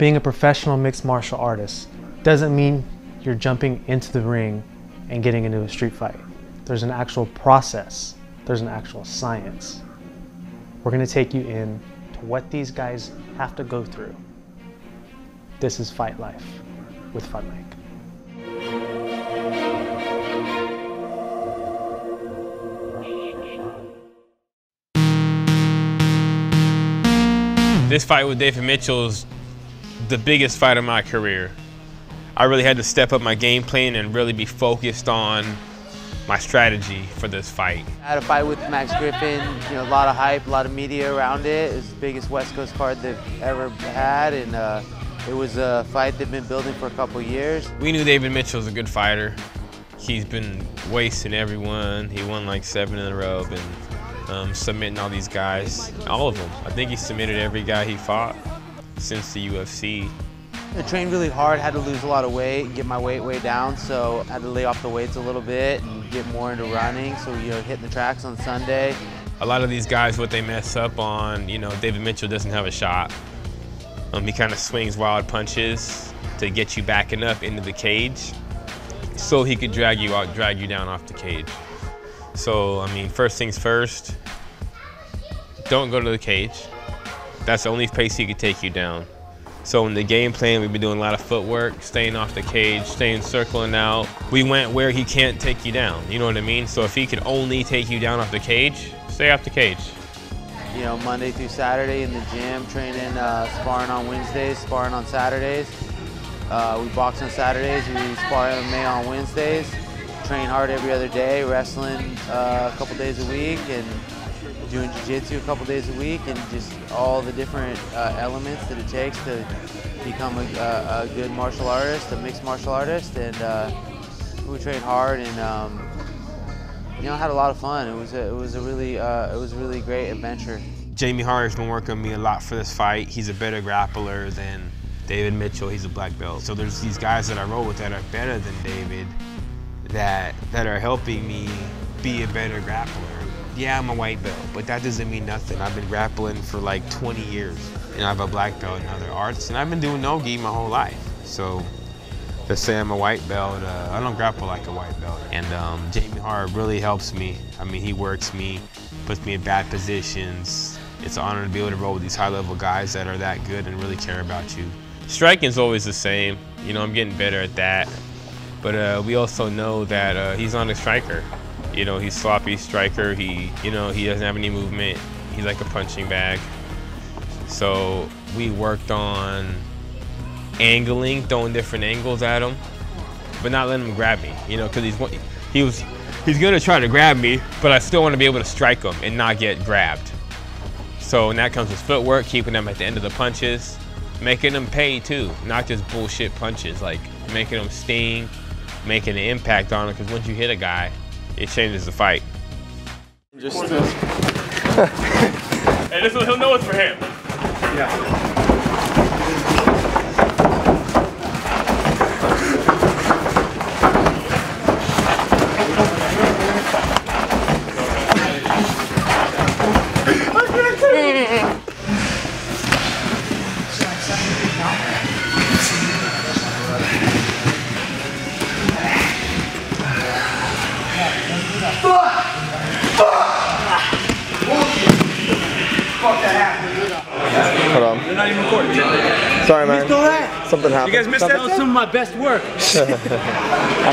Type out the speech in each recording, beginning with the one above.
Being a professional mixed martial artist doesn't mean you're jumping into the ring and getting into a street fight. There's an actual process. There's an actual science. We're going to take you in to what these guys have to go through. This is Fight Life with Fight Mike. This fight with David Mitchell is the biggest fight of my career. I really had to step up my game plan and really be focused on my strategy for this fight. I had a fight with Max Griffin, you know, a lot of hype, a lot of media around it. It was the biggest West Coast card they've ever had, and it was a fight they've been building for a couple years. We knew David Mitchell's a good fighter. He's been wasting everyone. He won like 7 in a row. Submitting all these guys, all of them. I think he submitted every guy he fought since the UFC. I trained really hard, had to lose a lot of weight, get my weight way down, so I had to lay off the weights a little bit and get more into running, so you know, hitting the tracks on Sunday. A lot of these guys, what they mess up on, you know, David Mitchell doesn't have a shot. He kind of swings wild punches to get you backing up into the cage so he could drag you out, drag you down off the cage. So, I mean, first things first, don't go to the cage. That's the only place he could take you down. So in the game plan, we've been doing a lot of footwork, staying off the cage, staying circling out. We went where he can't take you down, you know what I mean? So if he could only take you down off the cage, stay off the cage. You know, Monday through Saturday in the gym, training, sparring on Wednesdays, sparring on Saturdays. We box on Saturdays, we spar MMA on Wednesdays. Train hard every other day, wrestling a couple days a week, and doing jiu-jitsu a couple days a week, and just all the different elements that it takes to become a good martial artist, a mixed martial artist. And we trained hard, and you know, had a lot of fun. It was a really great adventure. Jamie Hart has been working on me a lot for this fight. He's a better grappler than David Mitchell. He's a black belt. So there's these guys that I roll with that are better than David. That are helping me be a better grappler. Yeah, I'm a white belt, but that doesn't mean nothing. I've been grappling for like 20 years, and I have a black belt in other arts, and I've been doing no-gi my whole life. So to say I'm a white belt, I don't grapple like a white belt. And Jamie Hart really helps me. I mean, he works me, puts me in bad positions. It's an honor to be able to roll with these high-level guys that are that good and really care about you. Striking's always the same. You know, I'm getting better at that. But we also know that he's not a striker. You know, he's sloppy striker. He doesn't have any movement. He's like a punching bag. So we worked on angling, throwing different angles at him, but not letting him grab me. You know, because he's gonna try to grab me, but I still want to be able to strike him and not get grabbed. So and that comes with footwork, keeping him at the end of the punches, making him pay too, not just bullshit punches like. Making them sting, making an impact on them, because once you hit a guy, it changes the fight. Just this. Hey, this one, he'll know it's for him. Yeah. Hold on. They're not even recording. Sorry, man. Something happened. You guys missed that? Was some of my best work. I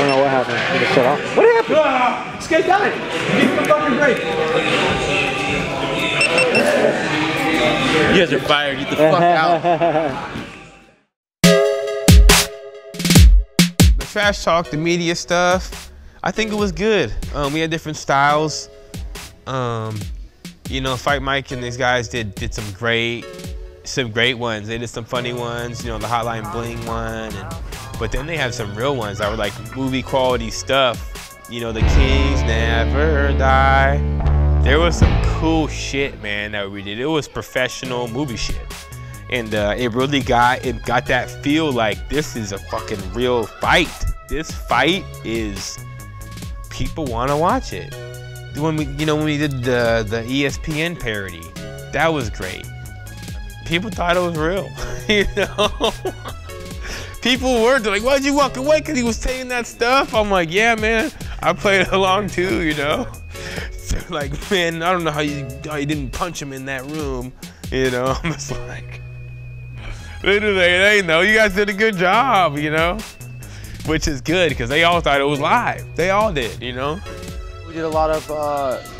don't know what happened. I just shut off. What happened? This guy died. Give him a fucking break. You guys are fired. Get the fuck out. The trash talk, the media stuff, I think it was good. We had different styles. You know, Fight Mike and these guys did some great ones. They did some funny ones, you know, the Hotline Bling one. But then they had some real ones that were like movie quality stuff. You know, The Kings Never Die. There was some cool shit, man, that we did. It was professional movie shit. And it really got that feel like this is a fucking real fight. This fight is, people wanna watch it. When we did the ESPN parody, that was great. people thought it was real, you know? People were like, why'd you walk away? Because he was saying that stuff. I'm like, yeah, man, I played along too, you know? So like, man, I don't know how you didn't punch him in that room, you know? I'm just like, literally, they know you guys did a good job, you know? Which is good, because they all thought it was live. They all did, you know? We did a lot of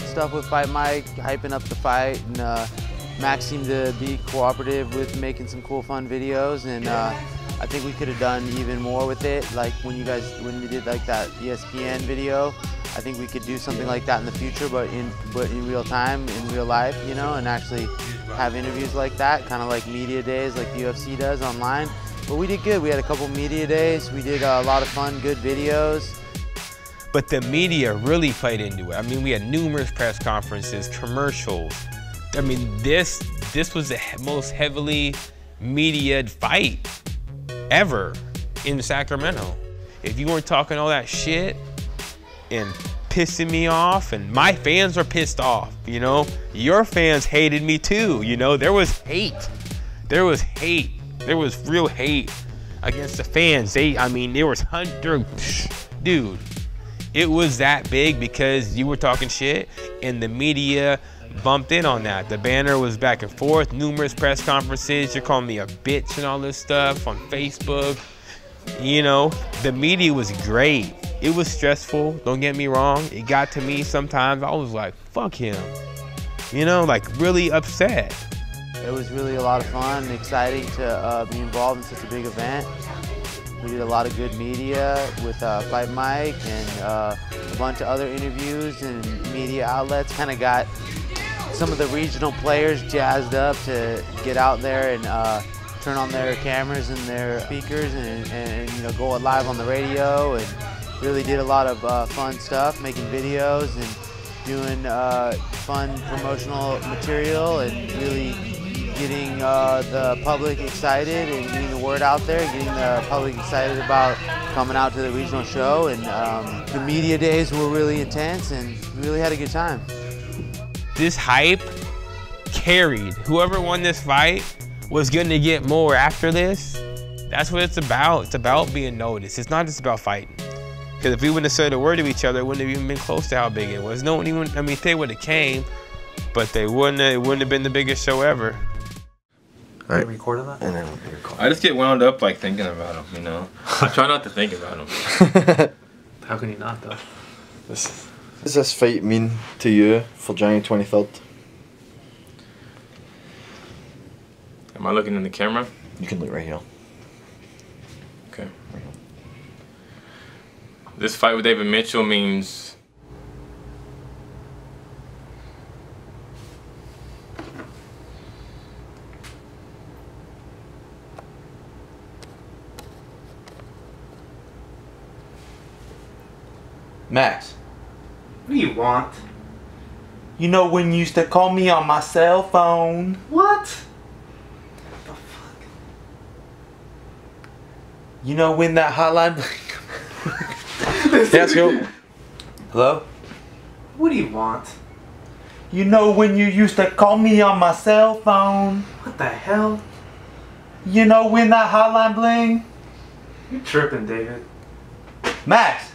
stuff with Fight Mike, hyping up the fight, and Max seemed to be cooperative with making some cool, fun videos, and I think we could have done even more with it. Like when we did like that ESPN video, I think we could do something like that in the future, but in real time, in real life, you know, and actually have interviews like that, kind of like media days, like the UFC does online. But we did good. We had a couple media days. We did a lot of fun, good videos. But the media really played into it. I mean, we had numerous press conferences, commercials. I mean, this was the most heavily mediated fight ever in Sacramento. If you weren't talking all that shit and pissing me off, and my fans were pissed off, you know? Your fans hated me too, you know? There was hate. There was hate. There was real hate against the fans. I mean, there was hundreds, dude. It was that big because you were talking shit and the media bumped in on that. The banner was back and forth, numerous press conferences. You're calling me a bitch and all this stuff on Facebook. You know, the media was great. It was stressful, don't get me wrong. It got to me sometimes. I was like, fuck him. You know, like really upset. It was really a lot of fun and exciting to be involved in such a big event. We did a lot of good media with Fight Mike and a bunch of other interviews and media outlets. Kind of got some of the regional players jazzed up to get out there and turn on their cameras and their speakers and you know, go live on the radio, and really did a lot of fun stuff, making videos and doing fun promotional material, and really getting the public excited and getting the word out there, getting the public excited about coming out to the regional show. And the media days were really intense, and we really had a good time. This hype carried. Whoever won this fight was going to get more after this. That's what it's about. It's about being noticed. It's not just about fighting. Because if we wouldn't have said a word to each other, it wouldn't have even been close to how big it was. No one even, I mean, if they would have came, but it wouldn't have been the biggest show ever. All right. Recorded that? And then we recorded. I just get wound up like thinking about them, you know. I try not to think about them. How can you not though? What does this fight mean to you for January 23rd? Am I looking in the camera? You can look right here. Okay. Right here. This fight with David Mitchell means Max. What do you want? You know when you used to call me on my cell phone. What? What the fuck? You know when that hotline... Yes, go. Hello? What do you want? You know when you used to call me on my cell phone. What the hell? You know when that hotline bling. You're tripping, David. Max!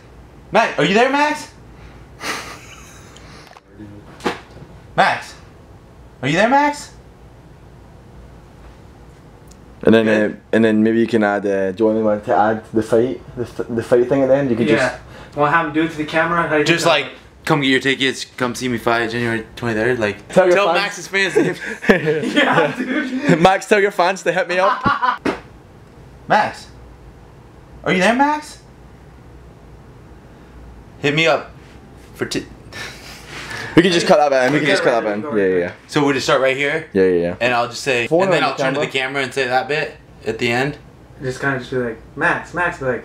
Max, are you there, Max? Max, are you there, Max? And then maybe you can add. Do you only want to add the fight thing at the end? You could just. Want to have him do it to the camera? How do you just like that? Come get your tickets. Come see me fight January 23rd. Like tell Max's fans. Yeah, dude. Max, tell your fans to hit me up. Max, are you there, Max? Hit me up for We can just cut that in. We can just cut that in. Yeah. So we'll just start right here. Yeah. And I'll just say, and then I'll turn to the camera and say that bit at the end. Just kind of just be like, Max, be like,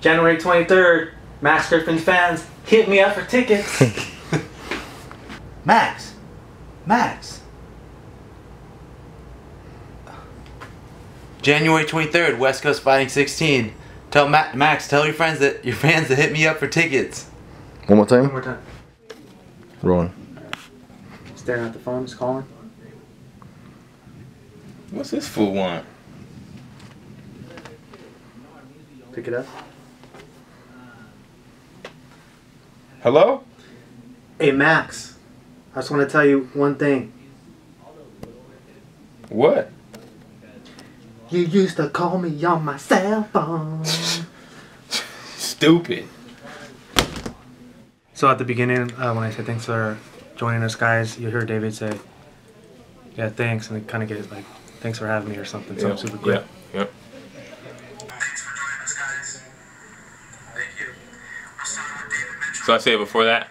January 23rd, Max Griffin fans, hit me up for tickets. Max. January 23rd, West Coast Fighting 16. Tell Max, tell your fans to hit me up for tickets. One more time. Rolling. Staring at the phone, just calling. What's this fool want? Pick it up. Hello? Hey, Max. I just want to tell you one thing. What? You used to call me on my cell phone. Stupid. So at the beginning, when I said thanks for joining us, guys, you heard David say, yeah, thanks, and kind of get it like, thanks for having me or something. So I'm super cool. Yep. Thanks for joining us, guys. Thank you. We'll start with David Mitchell. So I say it before that?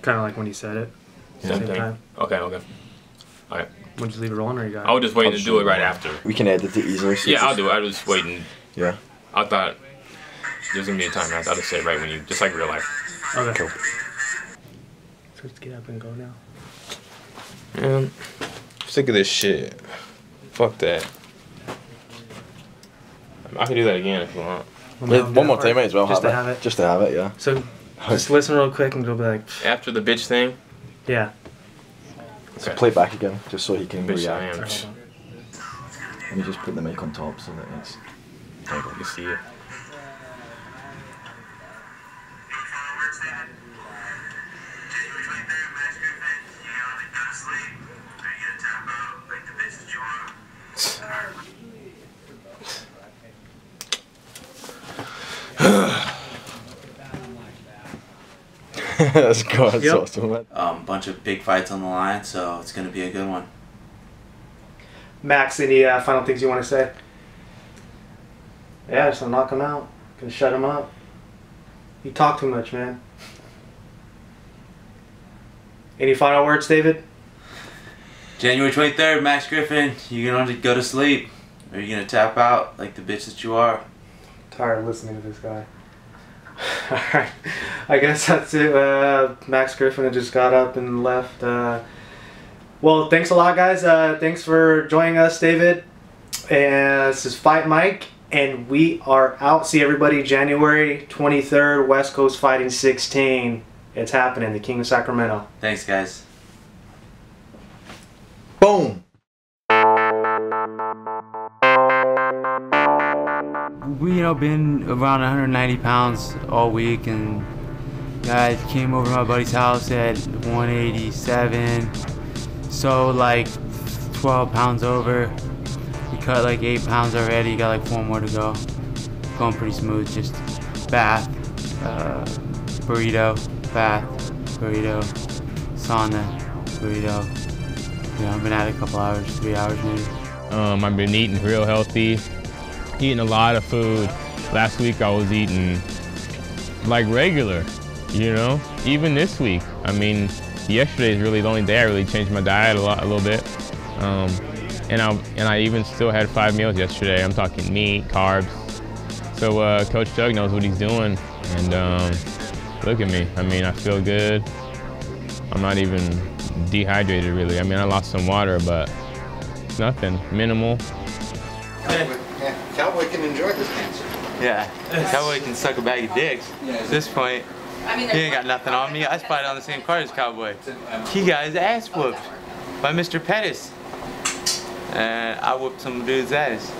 Kind of like when he said it. Same thing. Okay. All right. Would you leave it rolling or you got it? I was just waiting to do it right after. We can edit the easily. Yeah, I'll do it. I was just waiting. Yeah. I thought there's going to be a time. I thought I'd say it right when you, just like real life. Okay. Cool. So let's get up and go now. Man, I'm sick of this shit. Fuck that. I can do that again if you want. One more time, might as well have it. Just to have it? Just to have it, yeah. So just listen real quick and go be like... After the bitch thing? Yeah. So play it back again, just so he can react. Let me just put the mic on top so that it's... I can see it. That's God, yep. Awesome, man. Bunch of big fights on the line, so it's going to be a good one. Max, any final things you want to say? Yeah, just gonna knock him out. Gonna shut him up. You talk too much, man. Any final words, David? January 23rd, Max Griffin, you're going to go to sleep. Or you're going to tap out like the bitch that you are. I'm tired of listening to this guy. Alright, I guess that's it. Max Griffin just got up and left. Well, thanks a lot, guys. Thanks for joining us, David. And this is Fight Mike, and we are out. See everybody January 23rd, West Coast Fighting 16. It's happening, the King of Sacramento. Thanks, guys. Boom. We, been around 190 pounds all week, and I came over to my buddy's house at 187, so like 12 pounds over. We cut like 8 pounds already, got like 4 more to go. Going pretty smooth, just bath, burrito, bath, burrito, sauna, burrito. You know, I've been at it a couple hours, 3 hours maybe. I've been eating real healthy. Eating a lot of food. Last week I was eating like regular, you know? Even this week, I mean, yesterday is really the only day I really changed my diet a little bit. And I even still had 5 meals yesterday. I'm talking meat, carbs. So Coach Doug knows what he's doing. And look at me, I mean, I feel good. I'm not even dehydrated really. I mean, I lost some water, but it's nothing, minimal. Cowboy can enjoy this cancer. Yeah, Cowboy can suck a bag of dicks. At this point, he ain't got nothing on me. I spotted on the same card as Cowboy. He got his ass whooped by Mr. Pettis. And I whooped some dude's ass.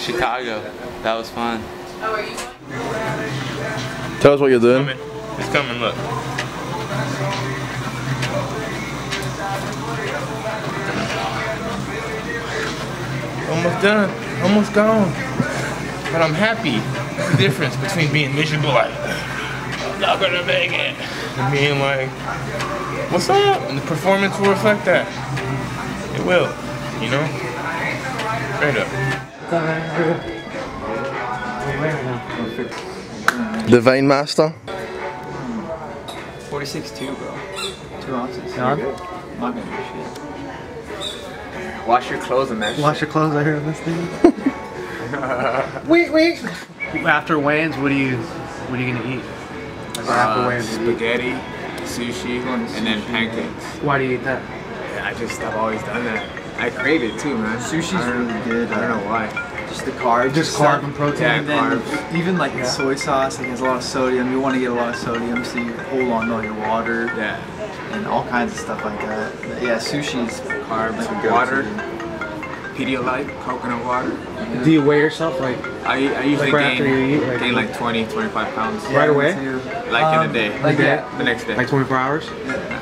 Chicago. That was fun. Tell us what you're doing. It's coming, look. Almost done, almost gone, but I'm happy. What's the difference between being miserable like, I'm not gonna make it, and being like, what's up? And the performance will reflect that. It will, you know? Straight up. The Vine Master? 46.2, bro. 2 ounces. You're good. I'm not gonna do shit. Wash your clothes and that shit. Wash your clothes, I hear this thing. Wait. After weigh-ins, what are you gonna eat? Spaghetti, sushi, and then pancakes. Why do you eat that? Yeah, I've always done that. I crave it too, man. Sushi's really good. I don't know why. Just the carbs. Just carb and protein. Yeah, and then carbs. Even like the soy sauce, it has a lot of sodium. You want to get a lot of sodium, so you hold on to all your water. Yeah. And all kinds of stuff like that. But yeah, sushi's water, Pedialyte, coconut water. Yeah. Do you weigh yourself? Like I usually like gain like 20, 25 pounds. Yeah, right away? Like in a day. Like yeah. The next day. Like 24 hours? Yeah.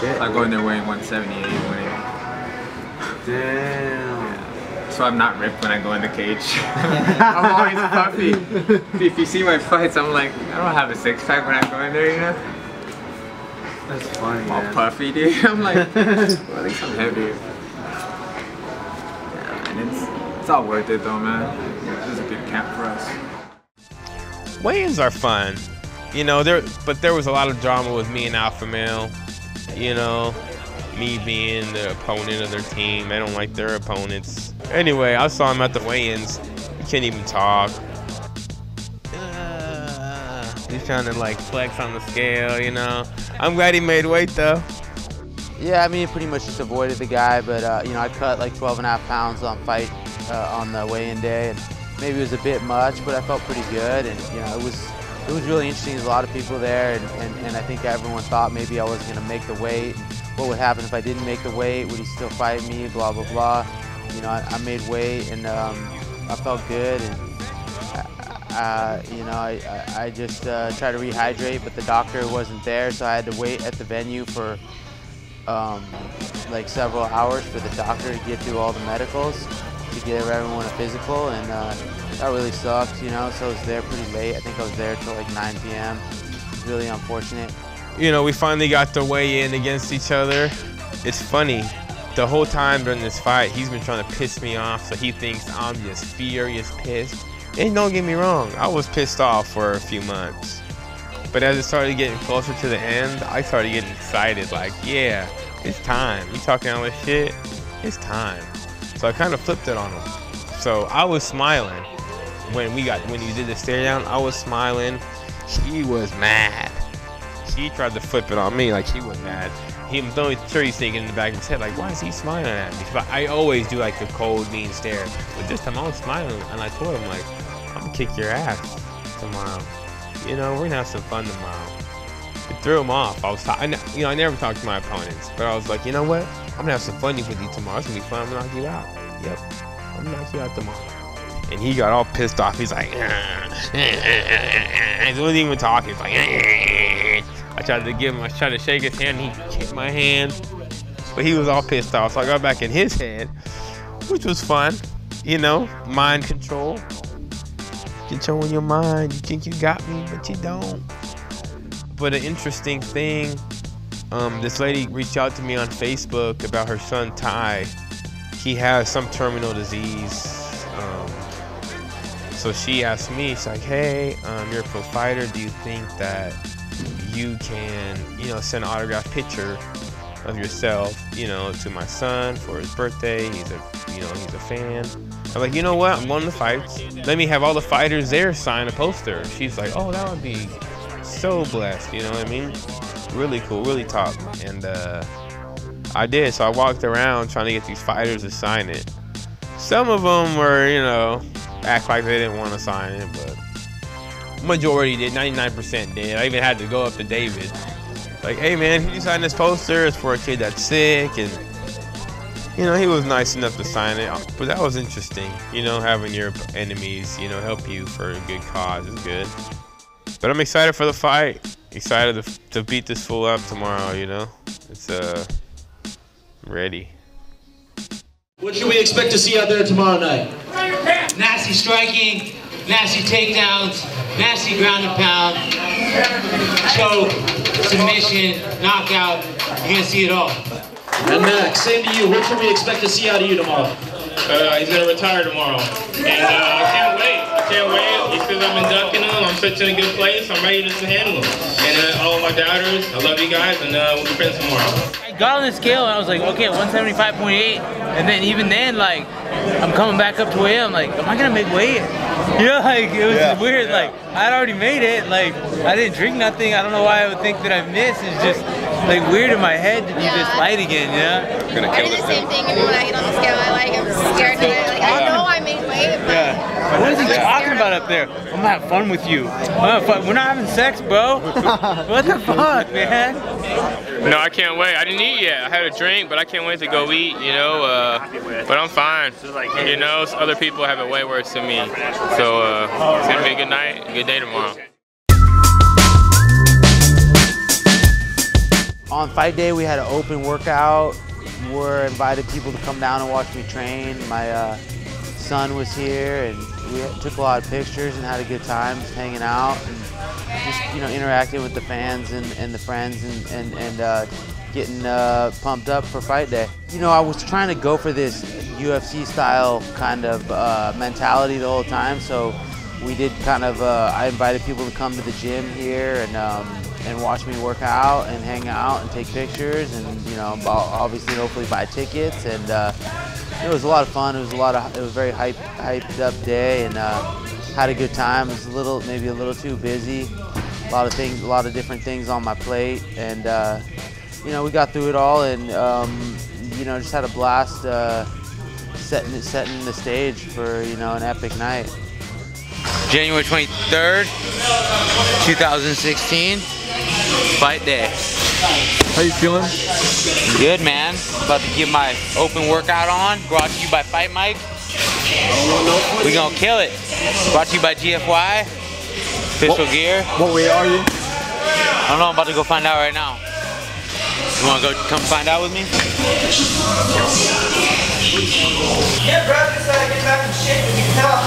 Shit. I go in there weighing 178, 180. Damn. So I'm not ripped when I go in the cage. I'm always puffy. If you see my fights, I'm like, I don't have a six pack when I go in there, you know? That's funny. I'm all puffy, dude. I'm like, well, I think I'm heavier. Yeah, and it's all worth it, though, man. This is a good camp for us. Weigh-ins are fun, you know. But there was a lot of drama with me and Alpha Male, you know. Me being the opponent of their team. They don't like their opponents. Anyway, I saw him at the weigh-ins. He can't even talk. He's trying to like flex on the scale, you know. I'm glad he made weight though. Yeah, I mean, pretty much just avoided the guy, but you know, I cut like 12.5 pounds on fight on the weigh-in day, and maybe it was a bit much, but I felt pretty good, and you know, it was really interesting. There's a lot of people there, and I think everyone thought maybe I wasn't gonna make the weight. What would happen if I didn't make the weight? Would he still fight me? Blah, blah, blah. You know, I made weight, and I felt good, and you know, I just tried to rehydrate, but the doctor wasn't there, so I had to wait at the venue for like several hours for the doctor to get through all the medicals, to give everyone a physical, and that really sucked, you know, so I was there pretty late. I think I was there till like 9 p.m. It's really unfortunate. You know, we finally got to weigh in against each other. It's funny, the whole time during this fight, he's been trying to piss me off, so he thinks I'm just furious pissed. And don't get me wrong, I was pissed off for a few months. But as it started getting closer to the end, I started getting excited, like, yeah, it's time. You talking all this shit? It's time. So I kind of flipped it on him. So I was smiling when you did the stare down. I was smiling. He was mad. He tried to flip it on me like he was mad. I'm sure he's thinking in the back of his head, like, why is he smiling at me? But I always do like the cold, mean stare. But this time I was smiling, and I told him, like, I'm gonna kick your ass tomorrow. You know, we're gonna have some fun tomorrow. It threw him off. You know, I never talked to my opponents, but I was like, you know what? I'm gonna have some fun with you tomorrow. It's gonna be fun. I'm gonna knock you out. Yep, I'm gonna knock you out tomorrow. And he got all pissed off. He's like, he wasn't even talking. He's like, I tried to give him, I tried to shake his hand, he kicked my hand, but he was all pissed off. So I got back in his head, which was fun, you know, mind control. Controlling your mind, you think you got me, but you don't. But an interesting thing, this lady reached out to me on Facebook about her son, Ty. He has some terminal disease. So she asked me, she's like, hey, you're a pro fighter, do you think that you can, you know, send an autographed picture of yourself, you know, to my son for his birthday. He's a, you know, he's a fan. I'm like, you know what? I'm going to the fights. Let me have all the fighters there sign a poster. She's like, oh, that would be so blessed. You know what I mean? Really cool, really top. And I did. So I walked around trying to get these fighters to sign it. Some of them were, you know, act like they didn't want to sign it, but majority did, 99% did. I even had to go up to David, like, hey man, can you sign this poster? It's for a kid that's sick, and you know, he was nice enough to sign it. But that was interesting, you know, having your enemies, you know, help you for a good cause is good. But I'm excited for the fight. Excited to beat this fool up tomorrow, you know. It's ready. What should we expect to see out there tomorrow night? Nasty striking. Nasty takedowns, nasty ground and pound, choke, submission, knockout, you're gonna see it all. And Max, same to you, what should we expect to see out of you tomorrow? He's gonna retire tomorrow. And I can't wait, He says I've been ducking him, I'm pitching in a good place, I'm ready to handle him. And all my doubters, I love you guys, and we'll be friends tomorrow. I got on the scale and I was like, okay, 175.8, and then even then, like, I'm coming back up to weigh in, I'm like, am I gonna make weight? You know, like, it was weird, like, I'd already made it, like, I didn't drink nothing, I don't know why I would think that I missed, it's just, like, weird in my head to be this light again, you know? Gonna kill I do the same thing, and when I get on the scale, I'm scared, like, I know I made weight, but I'm scared. What is he talking about? out up there. I'm not fun with you. We're not having sex, bro. What the fuck, man? No, I can't wait. I didn't eat yet. I had a drink, but I can't wait to go eat, you know. But I'm fine. You know, other people have it way worse than me. So it's going to be a good night, a good day tomorrow. On fight day, we had an open workout. We invited people to come down and watch me train. My son was here, and we took a lot of pictures and had a good time just hanging out and just, you know, interacting with the fans and the friends and getting pumped up for fight day. You know, I was trying to go for this UFC-style kind of mentality the whole time, so we did kind of, I invited people to come to the gym here and watch me work out and hang out and take pictures and, you know, obviously hopefully buy tickets, and it was a lot of fun. It was a very hyped up day, and had a good time. It was a little, maybe a little too busy. A lot of things, a lot of different things on my plate, and you know, we got through it all, and you know, just had a blast setting the stage for, you know, an epic night. January 23rd, 2016, fight day. How you feeling? Good, man. About to get my open workout on. Brought to you by Fight Mike. We gonna kill it. Brought to you by GFY. Official gear. What weight are you? I don't know. I'm about to go find out right now. You wanna go come find out with me? Yeah, bro. Just gotta get back and shit when you come.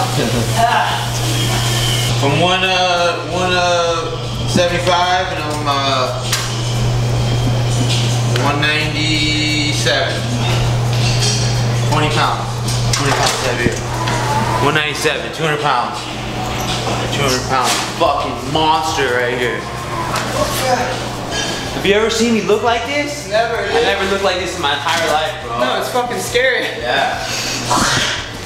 From 175 and I'm 197. 20 pounds. 20 pounds heavier. 197, 200 pounds. 200 pounds. Fucking monster right here. Have you ever seen me look like this? Never. I never looked like this in my entire life, bro. No, it's fucking scary. Yeah.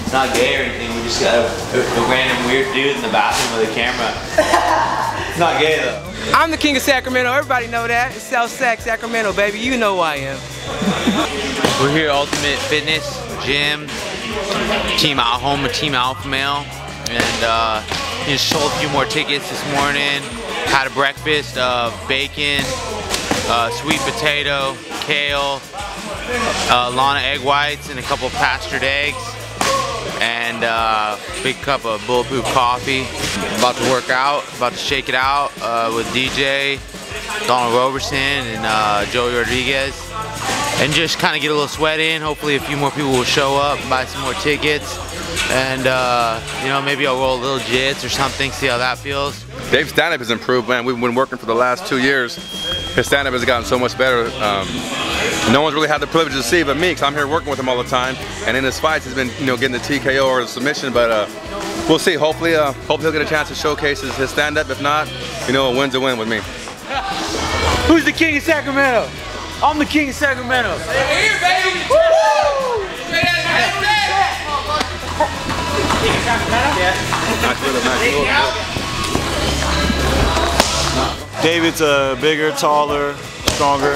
It's not gay or anything, we just got a random weird dude in the bathroom with a camera. It's not gay though. I'm the king of Sacramento, everybody know that. It's South Sac, Sacramento, baby, you know who I am. We're here at Ultimate Fitness Gym, team out home, a team Alpha Male, and just sold a few more tickets this morning. Had a breakfast of bacon, sweet potato, kale, Lana egg whites, and a couple pastured eggs. And a big cup of bulletproof coffee. About to work out, about to shake it out with DJ, Donald Roberson, and Joey Rodriguez. And just kind of get a little sweat in. Hopefully a few more people will show up, buy some more tickets. And you know, maybe I'll roll a little jits or something, see how that feels. Dave's stand-up has improved, man. We've been working for the last 2 years. His stand-up has gotten so much better. No one's really had the privilege to see but me, because I'm here working with him all the time. And in his fights, he's been, you know, getting the TKO or the submission, but we'll see. Hopefully, hopefully he'll get a chance to showcase his stand-up. If not, you know, a win's a win with me. Who's the king of Sacramento? I'm the king of Sacramento. We're here, baby. David's bigger, taller, stronger.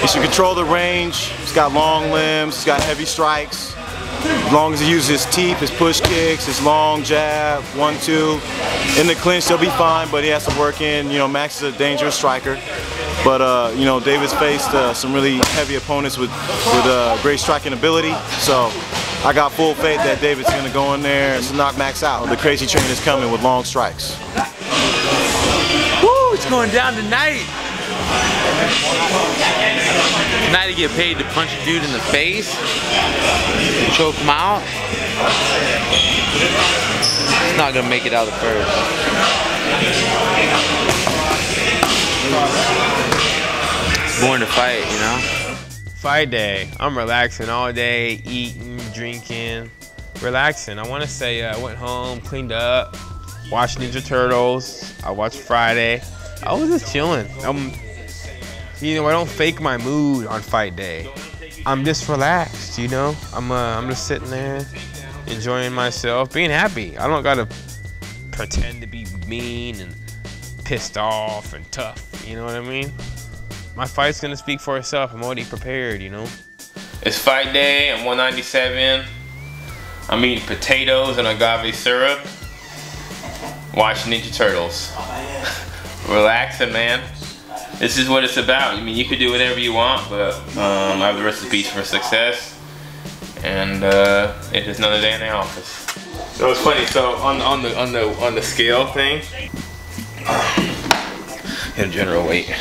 He should control the range. He's got long limbs, he's got heavy strikes. As long as he uses his teep, his push kicks, his long jab, 1-2. In the clinch, he'll be fine, but he has to work in. You know, Max is a dangerous striker. But, you know, David's faced some really heavy opponents with great striking ability. So I got full faith that David's going to go in there and knock Max out. The crazy train is coming with long strikes. Woo, it's going down tonight. Tonight I get paid to punch a dude in the face, choke him out. He's not gonna make it out of the first. It's born to fight, you know? Fight day. I'm relaxing all day, eating, drinking, relaxing. I want to say I went home, cleaned up, watched Ninja Turtles. I watched Friday. I was just chilling. You know, I don't fake my mood on fight day. I'm just relaxed, you know? I'm just sitting there, enjoying myself, being happy. I don't gotta pretend to be mean and pissed off and tough, you know what I mean? My fight's gonna speak for itself. I'm already prepared, you know? It's fight day, I'm 197. I'm eating potatoes and agave syrup. Watching Ninja Turtles. Relaxing, man. This is what it's about. I mean, you could do whatever you want, but I have the recipes for success. And it's just another day in the office. So it's funny. So on the scale thing, in general weight,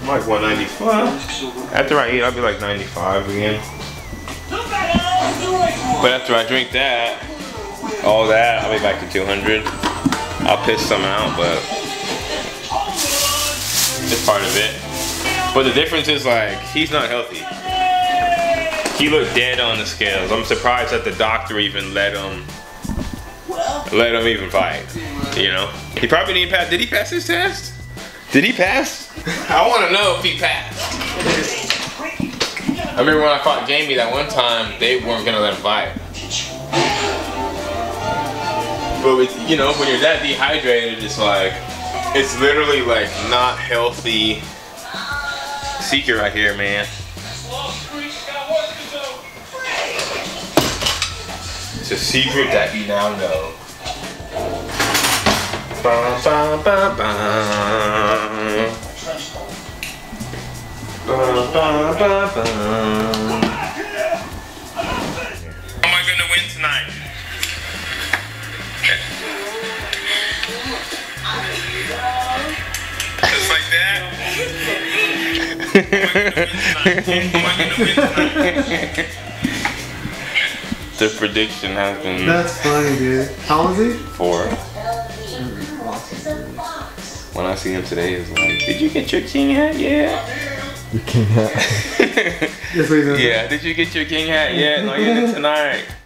I'm like 195. After I eat, I'll be like 95 again. But after I drink that, all that, I'll be back to 200. I'll piss some out, but it's part of it. But the difference is, like, he's not healthy. He looked dead on the scales. I'm surprised that the doctor even let him even fight, you know? He probably didn't pass. Did he pass his test? Did he pass? I want to know if he passed. I remember when I fought Jamie that one time, they weren't going to let him fight. But with, you know, when you're that dehydrated, it's like, it's literally like not healthy Seeker right here, man. It's a secret that you now know. Bum, bum, bum, bum. Bum, bum, bum, bum. Am I gonna win tonight? Just like that? Am I gonna win tonight? The prediction has been. That's funny, dude. How old is he? 4. When I see him today, it's like, did you get your king hat yet? Your king hat. Yeah. Did you get your king hat yet? No, you did tonight.